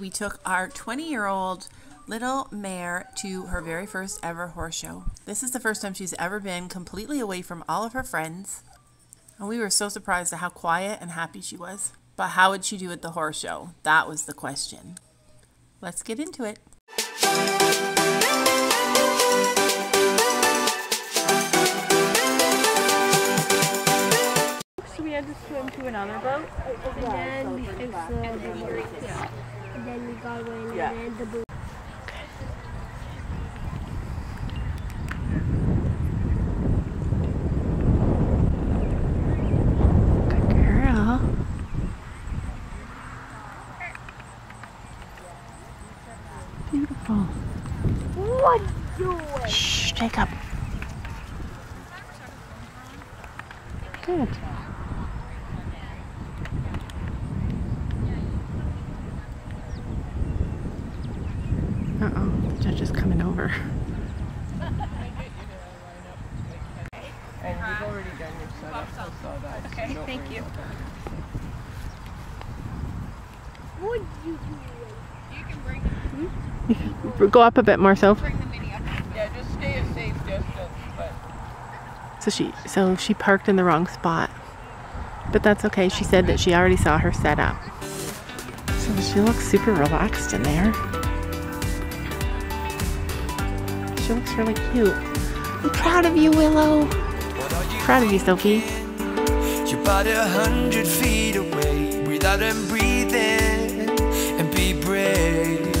We took our 20-year-old little mare to her very first ever horse show. This is the first time she's ever been completely away from all of her friends. And we were so surprised at how quiet and happy she was. But how would she do at the horse show? That was the question. Let's get into it. So we had to swim to another boat, and then we fixed the and then we got in, yeah. And then the boot. Good girl. Beautiful. What doing? Shh, take up. Good. Judge is coming over. And you've already done your setup. I saw that. Okay, so thank you. What do you do? You can bring them. Hmm? Go up a bit more, so. Bring the mini up. Yeah, just stay a safe distance. But. So she parked in the wrong spot, but that's okay. She said that she already saw her setup. So she looks super relaxed in there. She looks really cute. I'm proud of you, Willow. Proud of you, Sophie. You're about 100 feet away. Breathe out and breathe in and be brave.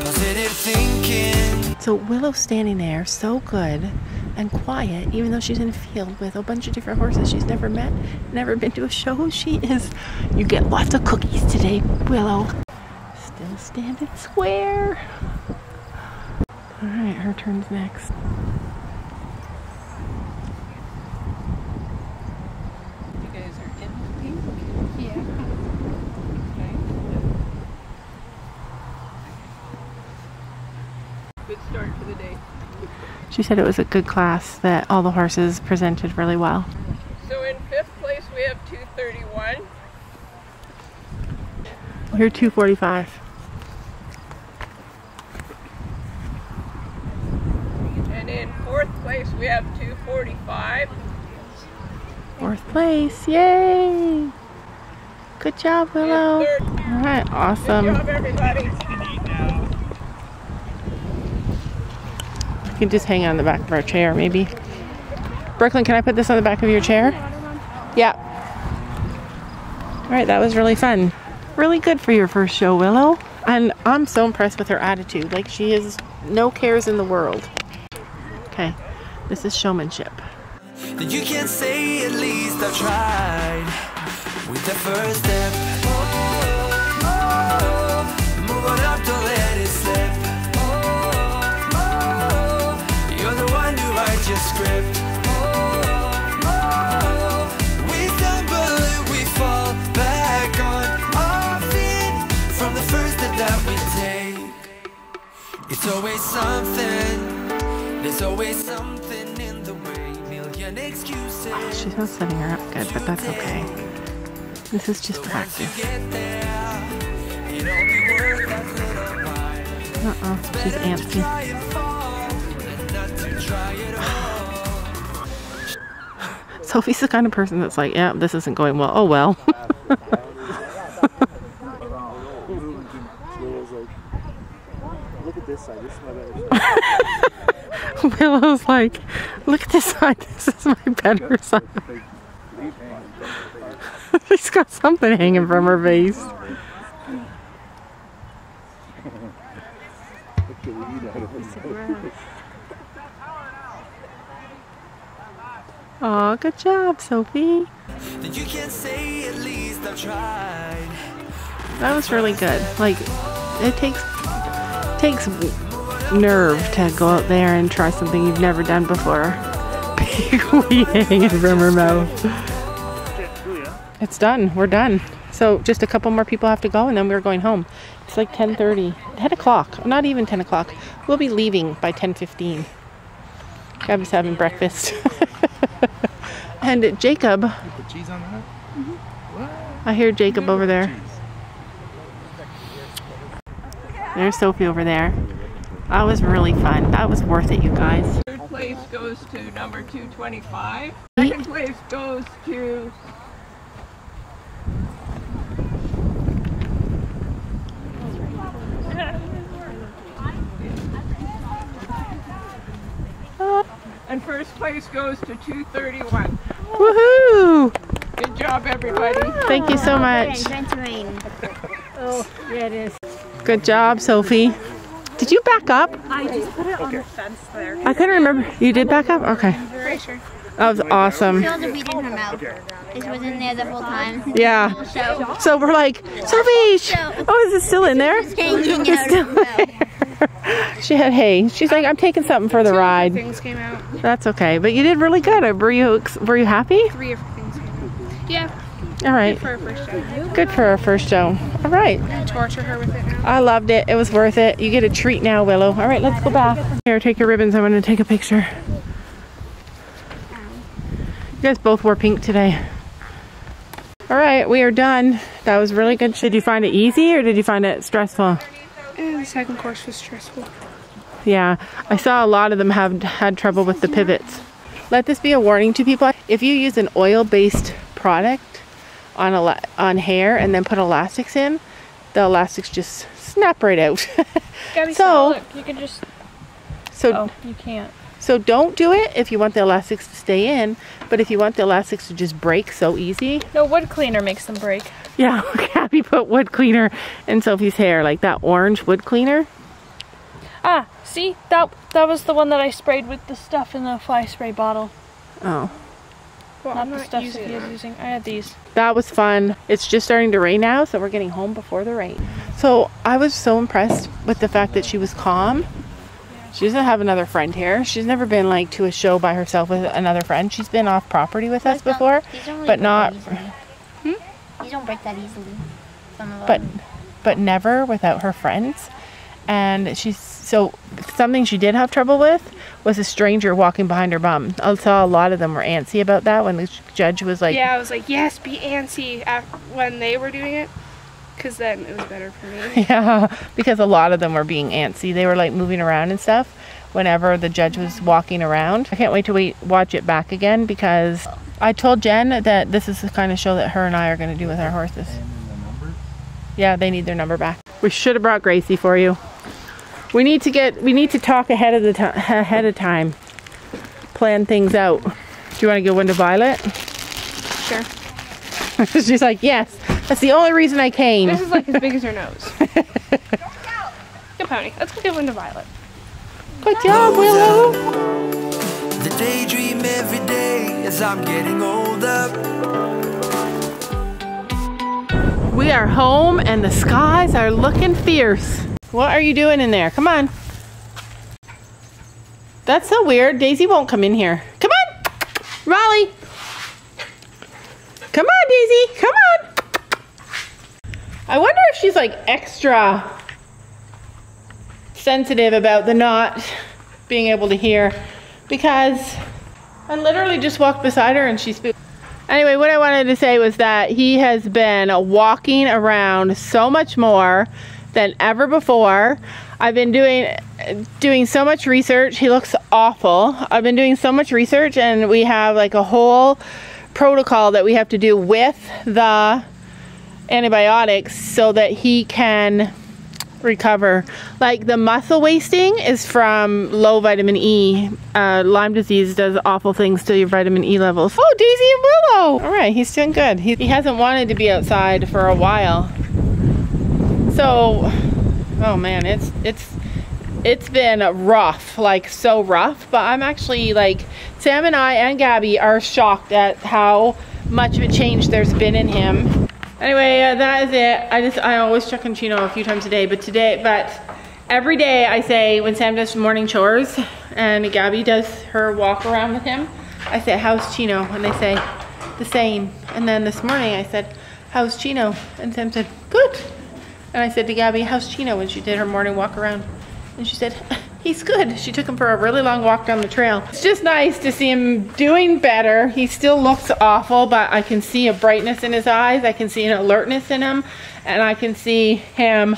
Positive thinking. So Willow's standing there so good and quiet, even though she's in a field with a bunch of different horses she's never met, never been to a show. She is, you get lots of cookies today, Willow. Still standing square. All right, her turn's next. You guys are in pink? Yeah. Okay. Good start for the day. She said it was a good class, that all the horses presented really well. So in fifth place we have 231. You're 245. Place we have 245. Fourth place, yay! Good job, Willow. All right, awesome. Good job, everybody. You can just hang on the back of our chair, maybe. Brooklyn, can I put this on the back of your chair? Yeah. All right, that was really fun. Really good for your first show, Willow. And I'm so impressed with her attitude. Like, she has no cares in the world. Okay. This is showmanship. You can say at least I've tried with the first step. Move on up, don't let it slip. You're the one who writes your script. We stumble and we fall back on our feet from the first step that we take. It's always something. There's always something in the way, million excuses. Oh, she's not setting her up good, but that's okay. This is just practice. Uh-oh, she's antsy. Sophie's the kind of person that's like, yeah, this isn't going well. Oh, well. Look at this side, this is my better side. Willow's like, look at this side, this is my better side. She's got something hanging from her face. Aw, good job, Sophie. That was really good. Like, it takes nerve to go out there and try something you've never done before. Big weed hanging from her mouth. It's done. We're done. So just a couple more people have to go, and then we're going home. It's like 10:30, 10 o'clock. Not even 10 o'clock. We'll be leaving by 10:15. Gabby's having breakfast. And Jacob. Put cheese on that? I hear Jacob over there. There's Sophie over there. That was really fun. That was worth it, you guys. Third place goes to number 225. Second place goes to... And first place goes to 231. Woohoo! Good job, everybody. Thank you so much. Oh, yeah, it is. Good job, Sophie. Did you back up? I just put it on the fence there. I couldn't remember. You did back up? Okay. Pretty sure. That was awesome. We didn't come out. It was in there the whole time. Yeah. So we're like, Sophie! Oh, is it still in there? It's still there. She had hay. She's like, I'm taking something for the ride. Things came out. That's okay. But you did really good. Were you happy? 3 of things came out. Yeah. All right. Good for our first show. Good for our first show. All right. Can you torture her with it now? I loved it. It was worth it. You get a treat now, Willow. All right, let's go back. Here, take your ribbons. I want to take a picture. You guys both wore pink today. All right, we are done. That was really good. Did you find it easy or did you find it stressful? The second course was stressful. Yeah, I saw a lot of them have had trouble with the pivots. Let this be a warning to people. If you use an oil-based product on hair and then put elastics in, the elastics just snap right out. So you can just you can't. So don't do it if you want the elastics to stay in, but if you want the elastics to just break so easy. No, wood cleaner makes them break. Yeah, Gabby put wood cleaner in Sophie's hair, like that orange wood cleaner. Ah, see? That was the one that I sprayed with the stuff in the fly spray bottle. Oh. Well, not the stuff that he was using. I had these. That was fun. It's just starting to rain now, so we're getting home before the rain. So I was so impressed with the fact that she was calm. She doesn't have another friend here. She's never been like to a show by herself with another friend. She's been off property with us before, but not. You don't break that easily. But never without her friends. And she's so something she did have trouble with was a stranger walking behind her bum. I saw a lot of them were antsy about that when the judge was like, yeah, I was like, yes, be antsy when they were doing it, because then it was better for me. Yeah, because a lot of them were being antsy. They were like moving around and stuff whenever the judge was walking around. I can't wait to watch it back again, because I told Jen that this is the kind of show that her and I are going to do with our horses. Yeah, they need their number back. We should have brought Gracie for you. We need to talk ahead of time. Plan things out. Do you want to go into Violet? Sure. She's like, yes. That's the only reason I came. This is like as big as her nose. Good pony. Let's go get into Violet. Good job, Willow. The daydream every day as I'm getting older. We are home and the skies are looking fierce. What are you doing in there? Come on. That's so weird. Daisy won't come in here. Come on. Raleigh. Come on, Daisy. Come on. I wonder if she's like extra sensitive about the not being able to hear, because I literally just walked beside her and she spooked. Anyway, what I wanted to say was that he has been walking around so much more than ever before. I've been doing so much research. He looks awful. I've been doing so much research, and we have like a whole protocol that we have to do with the antibiotics so that he can recover. Like the muscle wasting is from low vitamin E. Lyme disease does awful things to your vitamin E levels. Oh, Daisy and Willow! All right, he's doing good. He hasn't wanted to be outside for a while. So, oh man, it's been rough, like so rough, but I'm actually like, Sam and I and Gabby are shocked at how much of a change there's been in him. Anyway, that is it. I always check on Chino a few times a day, but every day I say when Sam does morning chores and Gabby does her walk around with him, I say, how's Chino? And they say, the same. And then this morning I said, how's Chino? And Sam said, good. And I said to Gabby, how's Chino, when she did her morning walk around? And she said, he's good. She took him for a really long walk down the trail. It's just nice to see him doing better. He still looks awful, but I can see a brightness in his eyes. I can see an alertness in him. And I can see him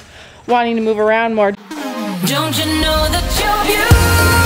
wanting to move around more. Don't you know that you're beautiful?